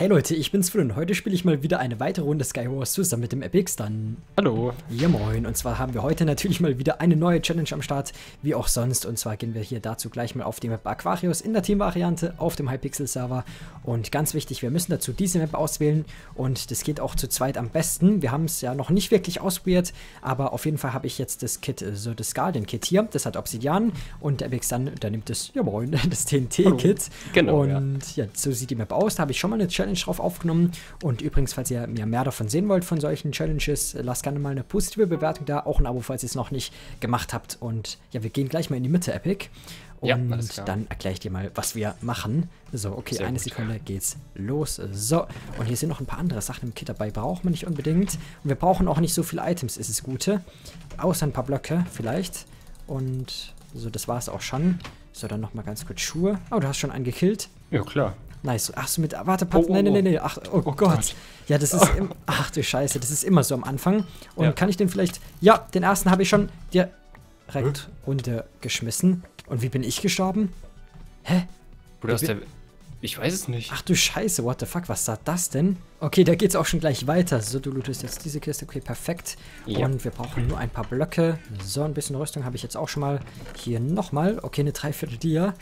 Hey Leute, ich bin's Flynn. Heute spiele ich mal wieder eine weitere Runde Skywars zusammen mit dem EpicStun. Hallo. Ja moin. Und zwar haben wir heute natürlich mal wieder eine neue Challenge am Start, wie auch sonst. Und zwar gehen wir hier dazu gleich mal auf die Map Aquarius in der Team-Variante auf dem Hypixel-Server. Und ganz wichtig, wir müssen dazu diese Map auswählen und das geht auch zu zweit am besten. Wir haben es ja noch nicht wirklich ausprobiert, aber auf jeden Fall habe ich jetzt das Kit, also das Skalden-Kit hier. Das hat Obsidian und der EpicStun, da nimmt das, ja moin, das TNT-Kit. Genau. Und ja, so sieht die Map aus. Da habe ich schon mal eine Challenge drauf aufgenommen. Und übrigens, falls ihr mehr davon sehen wollt, von solchen Challenges, lasst gerne mal eine positive Bewertung da, auch ein Abo, falls ihr es noch nicht gemacht habt. Und ja, wir gehen gleich mal in die Mitte, Epic. Und ja, dann erkläre ich dir mal, was wir machen. So, okay, sehr eine gut. Sekunde geht's los. So, und hier sind noch ein paar andere Sachen im Kit dabei. Braucht man nicht unbedingt. Und wir brauchen auch nicht so viele Items, ist das Gute. Außer ein paar Blöcke vielleicht. Und so, das war es auch schon. So, dann nochmal ganz kurz Schuhe. Oh, du hast schon einen gekillt. Ja, klar. Nice. Ach so, mit... Warte, Pap... Oh, nee. Ach, oh Gott. Ja, das ist... Ach du Scheiße, das ist immer so am Anfang. Und ja. Kann ich den vielleicht... Ja, den ersten habe ich schon direkt runtergeschmissen. Und wie bin ich gestorben? Hä? Bruder, hast der... Ich weiß es nicht. Ach du Scheiße, what the fuck, was sagt das denn? Okay, da geht's auch schon gleich weiter. So, du lootest jetzt diese Kiste, okay, perfekt. Ja. Und wir brauchen nur ein paar Blöcke. So, ein bisschen Rüstung habe ich jetzt auch schon mal. Hier nochmal, okay, eine Dreiviertel-Dia.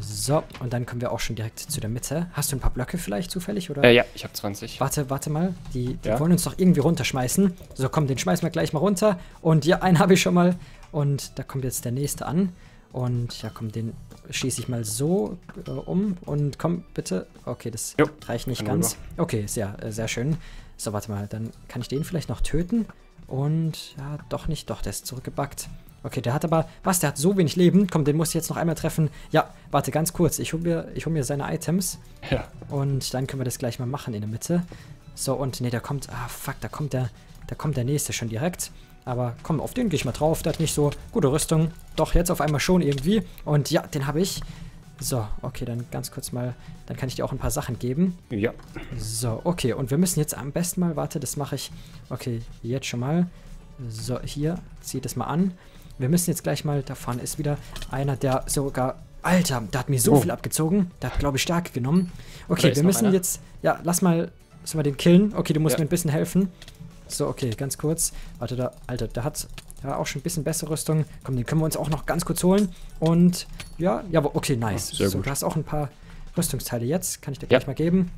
So, und dann kommen wir auch schon direkt zu der Mitte. Hast du ein paar Blöcke vielleicht zufällig, oder? Ja, ich habe 20. Warte mal, die ja. Wollen uns doch irgendwie runterschmeißen. So, komm, den schmeißen wir gleich mal runter. Und ja, einen habe ich schon mal. Und da kommt jetzt der nächste an. Und ja, komm, den schieße ich mal so um. Und komm, bitte. Okay, das reicht nicht ganz. Rüber. Okay, sehr schön. So, warte mal, dann kann ich den vielleicht noch töten. Und ja, doch nicht. Doch, der ist zurückgebackt. Okay, der hat aber... Was, der hat so wenig Leben. Komm, den muss ich jetzt noch einmal treffen. Ja, warte, ganz kurz. Ich hol mir seine Items. Ja. Und dann können wir das gleich mal machen in der Mitte. So, und nee, da kommt... Ah, fuck, da kommt der nächste schon direkt. Aber komm, auf den gehe ich mal drauf. Der hat nicht so gute Rüstung. Doch, jetzt auf einmal schon irgendwie. Und ja, den habe ich. So, okay, dann ganz kurz mal... Dann kann ich dir auch ein paar Sachen geben. Ja. So, okay. Und wir müssen jetzt am besten mal... Warte, das mache ich... Okay, jetzt schon mal. So, hier. Zieh das mal an. Wir müssen jetzt gleich mal... Da vorne ist wieder einer, der sogar... Alter, der hat mir so viel abgezogen. Der hat, glaube ich, stark genommen. Okay, wir müssen jetzt... Ja, lass mal... Sollen wir den killen? Okay, du musst mir ein bisschen helfen. So, okay, ganz kurz. Warte, da... Alter, der hat... Ja, auch schon ein bisschen bessere Rüstung. Komm, den können wir uns auch noch ganz kurz holen. Und ja, okay, nice. Sehr gut. Du hast auch ein paar Rüstungsteile jetzt. Kann ich dir gleich mal geben.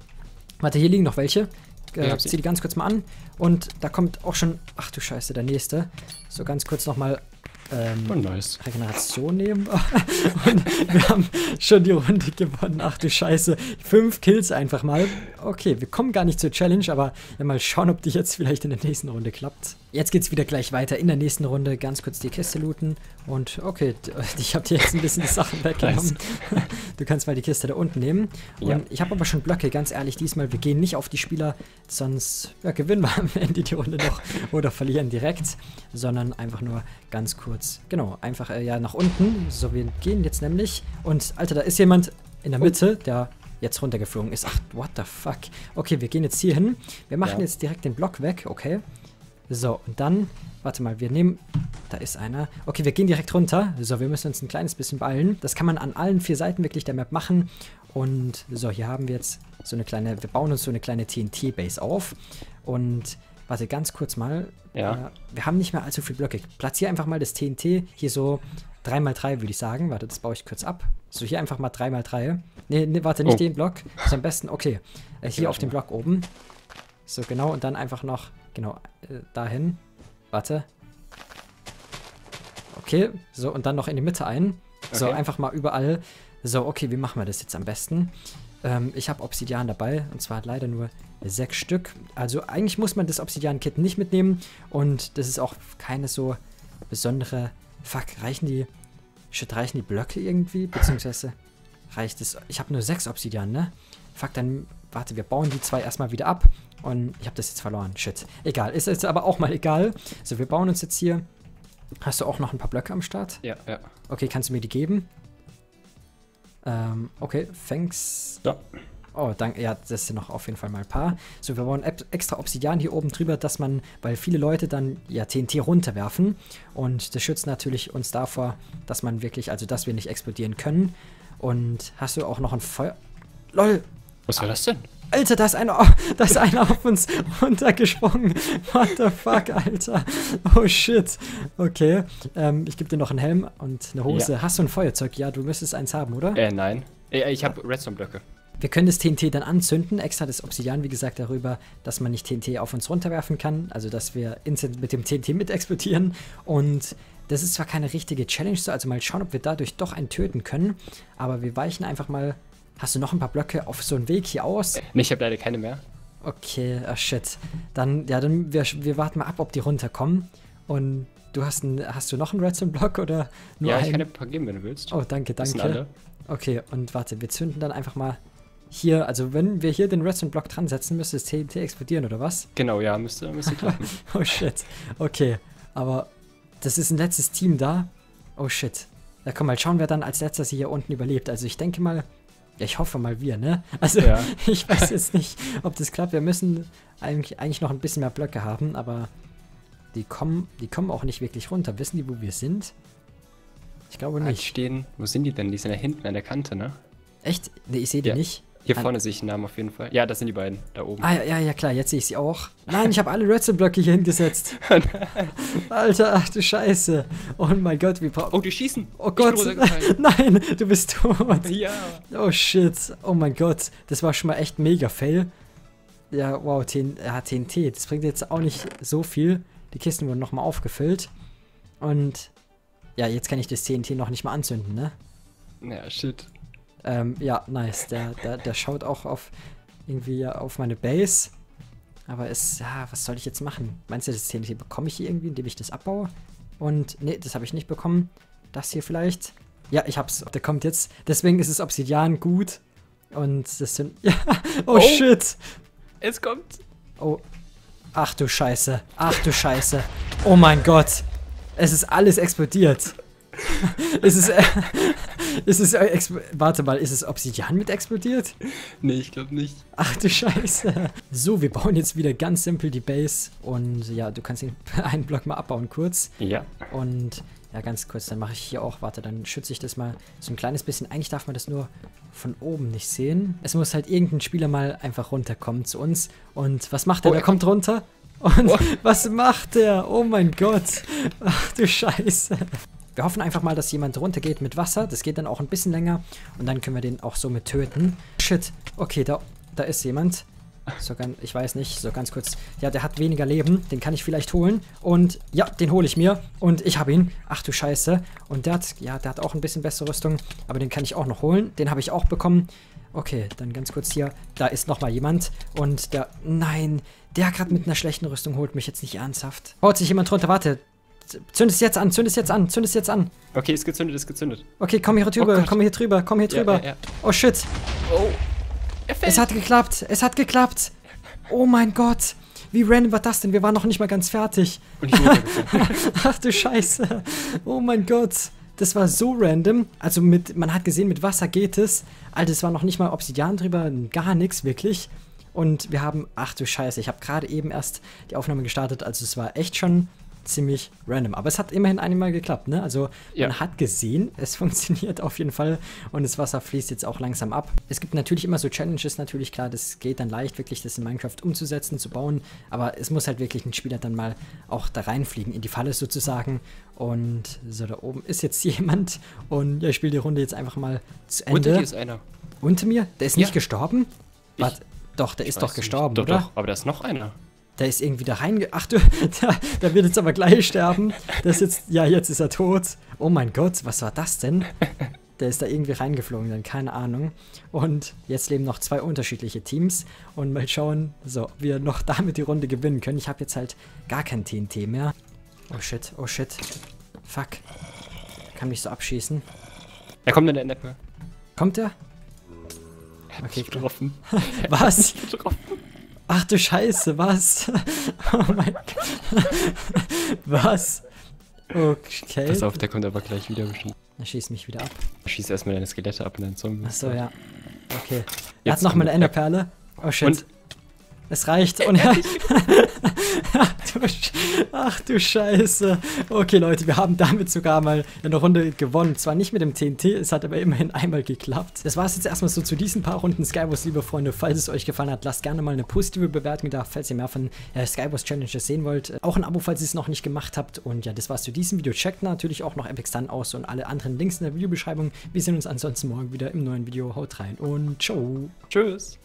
Warte, hier liegen noch welche. Zieh die ganz kurz mal an. Und da kommt auch schon... Ach du Scheiße, der nächste. So, ganz kurz nochmal... nice. Regeneration nehmen. Und wir haben schon die Runde gewonnen. Ach du Scheiße. 5 Kills einfach mal. Okay, wir kommen gar nicht zur Challenge, aber ja, mal schauen, ob die jetzt vielleicht in der nächsten Runde klappt. Jetzt geht's wieder gleich weiter in der nächsten Runde. Ganz kurz die Kiste looten. Und okay, ich habe dir jetzt ein bisschen die Sachen weggenommen. Nice. Du kannst mal die Kiste da unten nehmen. Ja. Und ich habe aber schon Blöcke, ganz ehrlich, diesmal. Wir gehen nicht auf die Spieler, sonst gewinnen wir am Ende die Runde noch oder verlieren direkt, sondern einfach nur ganz kurz. Genau, einfach nach unten. So, wir gehen jetzt nämlich. Und, Alter, da ist jemand in der Mitte, der jetzt runtergeflogen ist. Ach, what the fuck. Okay, wir gehen jetzt hier hin. Wir machen jetzt direkt den Block weg, okay. So, und dann, warte mal, wir nehmen... Da ist einer. Okay, wir gehen direkt runter. So, wir müssen uns ein kleines bisschen beeilen. Das kann man an allen 4 Seiten wirklich der Map machen. Und so, hier haben wir jetzt so eine kleine... Wir bauen uns so eine kleine TNT-Base auf. Und... Warte, ganz kurz mal. Ja. Wir haben nicht mehr allzu viele Blöcke. Platziere einfach mal das TNT hier so 3x3, würde ich sagen. Warte, das baue ich kurz ab. So, hier einfach mal 3x3. Nee, warte, nicht den Block. Also am besten, okay. Hier auf dem Block oben. So, genau. Und dann einfach noch, genau, dahin. Warte. Okay. So, und dann noch in die Mitte ein. So, einfach mal überall. So, okay, wie machen wir das jetzt am besten? Ich habe Obsidian dabei. Und zwar leider nur 6 Stück. Also eigentlich muss man das Obsidian-Kit nicht mitnehmen. Und das ist auch keine so besondere... Fuck, reichen die Blöcke irgendwie? Beziehungsweise reicht es... Ich habe nur 6 Obsidian, ne? Fuck, dann... Warte, wir bauen die 2 erstmal wieder ab. Und ich habe das jetzt verloren. Shit. Egal. Ist jetzt aber auch mal egal. So, wir bauen uns jetzt hier... Hast du auch noch ein paar Blöcke am Start? Ja. Okay, kannst du mir die geben? Okay, thanks. Ja. Oh, danke. Ja, das sind noch auf jeden Fall mal ein paar. So, wir bauen extra Obsidian hier oben drüber, dass man, weil viele Leute dann TNT runterwerfen. Und das schützt natürlich uns davor, dass man wirklich, also dass wir nicht explodieren können. Und hast du auch noch ein Feuer... LOL! Was war das denn? Alter, da ist einer auf uns runtergesprungen. What the fuck, Alter. Oh shit. Okay. Ich gebe dir noch einen Helm und eine Hose. Ja. Hast du ein Feuerzeug? Ja, du müsstest eins haben, oder? Nein. Ich habe Redstone-Blöcke. Wir können das TNT dann anzünden. Extra das Obsidian, wie gesagt, darüber, dass man nicht TNT auf uns runterwerfen kann. Also, dass wir instant mit dem TNT mit explodieren. Und das ist zwar keine richtige Challenge, also mal schauen, ob wir dadurch doch einen töten können. Aber wir weichen einfach mal. Hast du noch ein paar Blöcke auf so einen Weg hier aus? Nee, ich habe leider keine mehr. Okay, ah shit. Dann, ja, dann, wir warten mal ab, ob die runterkommen. Und du hast du noch einen Redstone-Block oder nur einen? Ja, ich kann dir ein paar geben, wenn du willst. Oh, danke, danke. Alle. Okay, und warte, wir zünden dann einfach mal hier, also wenn wir hier den Redstone-Block dran setzen, müsste das TNT explodieren, oder was? Genau, ja, müsste klappen. Oh shit, okay. Aber das ist ein letztes Team da. Oh shit. Ja, komm mal, schauen wir dann als letztes hier unten überlebt. Also ich denke mal, ja, ich hoffe mal wir, ne? Also ja. Ich weiß jetzt nicht, ob das klappt. Wir müssen eigentlich noch ein bisschen mehr Blöcke haben, aber die kommen auch nicht wirklich runter. Wissen die, wo wir sind? Ich glaube nicht. Wo sind die denn? Die sind ja hinten an der Kante, ne? Echt? Ne, ich sehe die nicht. Hier vorne sehe ich den Namen auf jeden Fall. Ja, das sind die beiden, da oben. Ah, ja, klar, jetzt sehe ich sie auch. Nein, ich habe alle Redstone-Blöcke hier hingesetzt. Alter, ach du Scheiße. Oh mein Gott, wir brauchen... Oh, die schießen. Oh Gott. Nein, du bist tot. Ja. Oh shit, oh mein Gott. Das war schon mal echt mega fail. Ja, wow, TNT. Das bringt jetzt auch nicht so viel. Die Kisten wurden nochmal aufgefüllt. Und ja, jetzt kann ich das TNT noch nicht mal anzünden, ne? Ja, shit. Ja, nice. Der schaut auch auf meine Base. Aber was soll ich jetzt machen? Meinst du, das TNT bekomme ich hier irgendwie, indem ich das abbaue? Und nee, das habe ich nicht bekommen. Das hier vielleicht? Ja, ich hab's. Der kommt jetzt. Deswegen ist es Obsidian gut. Und das sind... Ja, oh shit! Es kommt. Oh. Ach du Scheiße. Ach du Scheiße. Oh mein Gott. Es ist alles explodiert. Warte mal, ist es Obsidian mit explodiert? Nee, ich glaube nicht. Ach du Scheiße. So, wir bauen jetzt wieder ganz simpel die Base. Und ja, du kannst den einen Block mal abbauen kurz. Ja. Und ja, ganz kurz, dann mache ich hier auch, warte, dann schütze ich das mal so ein kleines bisschen. Eigentlich darf man das nur von oben nicht sehen. Es muss halt irgendein Spieler mal einfach runterkommen zu uns. Und was macht er? Er kommt runter. Und was macht der? Oh mein Gott. Ach du Scheiße. Wir hoffen einfach mal, dass jemand runtergeht mit Wasser. Das geht dann auch ein bisschen länger. Und dann können wir den auch somit töten. Shit. Okay, da ist jemand. Ich weiß nicht. So, ganz kurz. Ja, der hat weniger Leben. Den kann ich vielleicht holen. Und ja, den hole ich mir. Und ich habe ihn. Ach du Scheiße. Und der hat auch ein bisschen bessere Rüstung. Aber den kann ich auch noch holen. Den habe ich auch bekommen. Okay, dann ganz kurz hier. Da ist nochmal jemand. Und nein. Der gerade mit einer schlechten Rüstung holt mich jetzt nicht ernsthaft. Haut sich jemand runter. Warte. Zünd es jetzt an, zünd es jetzt an, zünd es jetzt an. Okay, ist gezündet, ist gezündet. Okay, komm hier drüber, komm hier drüber, komm hier drüber. Ja. Oh shit. Oh. Es hat geklappt, es hat geklappt. Oh mein Gott. Wie random war das denn? Wir waren noch nicht mal ganz fertig. Und ich wurde Ach du Scheiße. Oh mein Gott. Das war so random. Also man hat gesehen, mit Wasser geht es. Alter, es war noch nicht mal Obsidian drüber, gar nichts wirklich. Und wir haben, ach du Scheiße, ich habe gerade eben erst die Aufnahme gestartet. Also es war echt schon... ziemlich random. Aber es hat immerhin einmal geklappt, ne? Also, man hat gesehen, es funktioniert auf jeden Fall und das Wasser fließt jetzt auch langsam ab. Es gibt natürlich immer so Challenges, natürlich, klar, das geht dann leicht, wirklich das in Minecraft umzusetzen, zu bauen, aber es muss halt wirklich ein Spieler dann mal auch da reinfliegen, in die Falle sozusagen. Und so, da oben ist jetzt jemand und ja, ich spiele die Runde jetzt einfach mal zu Ende. Unter dir ist einer. Unter mir? Der ist nicht gestorben? Warte, doch, der ist doch gestorben, oder? Doch, aber da ist noch einer. Der ist irgendwie da reinge... Ach du, der wird jetzt aber gleich sterben. Das ist jetzt... Ja, jetzt ist er tot. Oh mein Gott, was war das denn? Der ist da irgendwie reingeflogen dann, keine Ahnung. Und jetzt leben noch zwei unterschiedliche Teams. Und mal schauen, so, ob wir noch damit die Runde gewinnen können. Ich habe jetzt halt gar kein TNT mehr. Oh shit, oh shit. Fuck. Kann mich so abschießen. Er kommt in der Neppe. Kommt er? Okay, getroffen. Was? Ach du Scheiße, was? Oh mein Gott. Was? Okay. Pass auf, der kommt aber gleich wieder bestimmt. Er schießt mich wieder ab. Schieß erstmal deine Skelette ab und deinen Zombies. Achso, ja. Okay. Er hat nochmal eine Enderperle. Oh shit. Und Es reicht. Und ja, ach du Scheiße. Okay, Leute, wir haben damit sogar mal eine Runde gewonnen. Zwar nicht mit dem TNT, es hat aber immerhin einmal geklappt. Das war es jetzt erstmal so zu diesen paar Runden Skywars, liebe Freunde. Falls es euch gefallen hat, lasst gerne mal eine positive Bewertung da, falls ihr mehr von Skywars Challenges sehen wollt. Auch ein Abo, falls ihr es noch nicht gemacht habt. Und ja, das war's zu diesem Video. Checkt natürlich auch noch EpicStun aus und alle anderen Links in der Videobeschreibung. Wir sehen uns ansonsten morgen wieder im neuen Video. Haut rein und ciao. Tschüss.